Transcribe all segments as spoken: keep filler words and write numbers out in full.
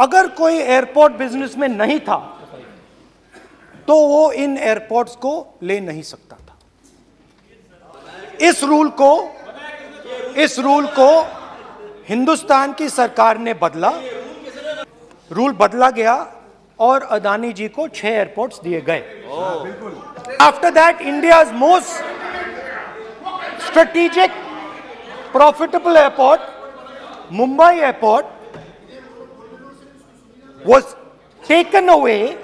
अगर कोई airport business में नहीं था तो वो इन एयरपोर्ट्स को ले नहीं सकता था। इस रूल को इस रूल को हिंदुस्तान की सरकार ने बदला, रूल बदला गया और अडानी जी को छह एयरपोर्ट्स दिए गए। After that India's most strategic profitable airport Mumbai airport was taken away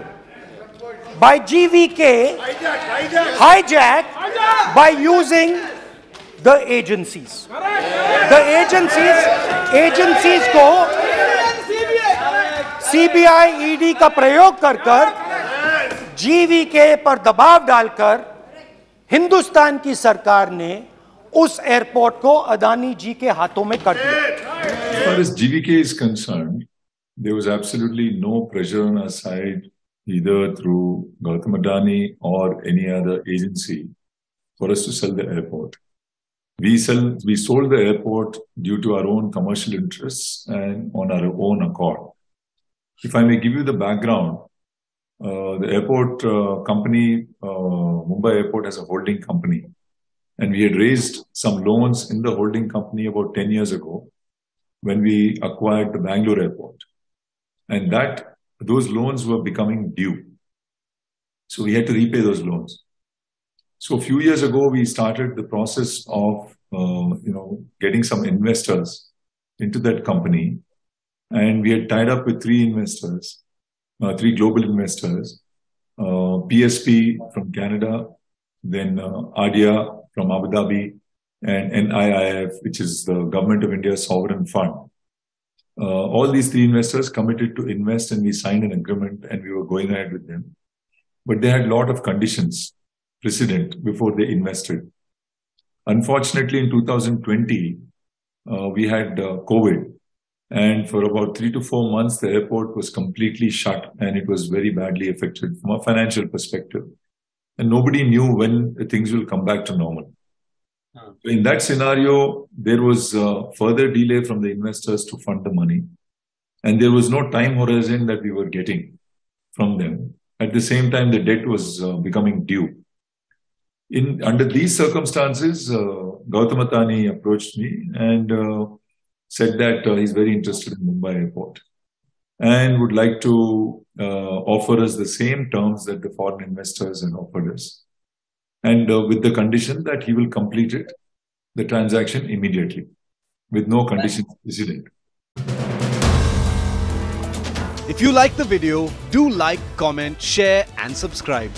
by G V K, hijacked, hijacked, hijacked by using the agencies. Correct. The agencies, agencies को C B I E D का प्रयोग कर कर G V K पर दबाव डालकर हिंदुस्तान की सरकार ने उस एयरपोर्ट को अडानी जी के हाथों में कर दिया। As far as G V K is concerned, there was absolutely no pressure on our side, either through Gautam Adani or any other agency, for us to sell the airport. We, sell, we sold the airport due to our own commercial interests and on our own accord. If I may give you the background, uh, the airport uh, company, uh, Mumbai Airport has a holding company. And we had raised some loans in the holding company about ten years ago when we acquired the Bangalore airport. And that, those loans were becoming due. So we had to repay those loans. So a few years ago, we started the process of, uh, you know, getting some investors into that company. And we had tied up with three investors, uh, three global investors, uh, P S P from Canada, then uh, A D I A from Abu Dhabi, and N I I F, which is the Government of India's sovereign fund. Uh, all these three investors committed to invest, and we signed an agreement and we were going ahead with them. But they had a lot of conditions precedent before they invested. Unfortunately, in two thousand twenty, uh, we had uh, COVID. And for about three to four months, the airport was completely shut and it was very badly affected from a financial perspective. And nobody knew when things will come back to normal. In that scenario, there was uh, further delay from the investors to fund the money. And there was no time horizon that we were getting from them. At the same time, the debt was uh, becoming due. In, under these circumstances, uh, Gautam Adani approached me and uh, said that uh, he's very interested in Mumbai airport and would like to uh, offer us the same terms that the foreign investors had offered us. And uh, with the condition that he will complete it, the transaction immediately, with no conditions precedent. If you like the video, do like, comment, share and subscribe.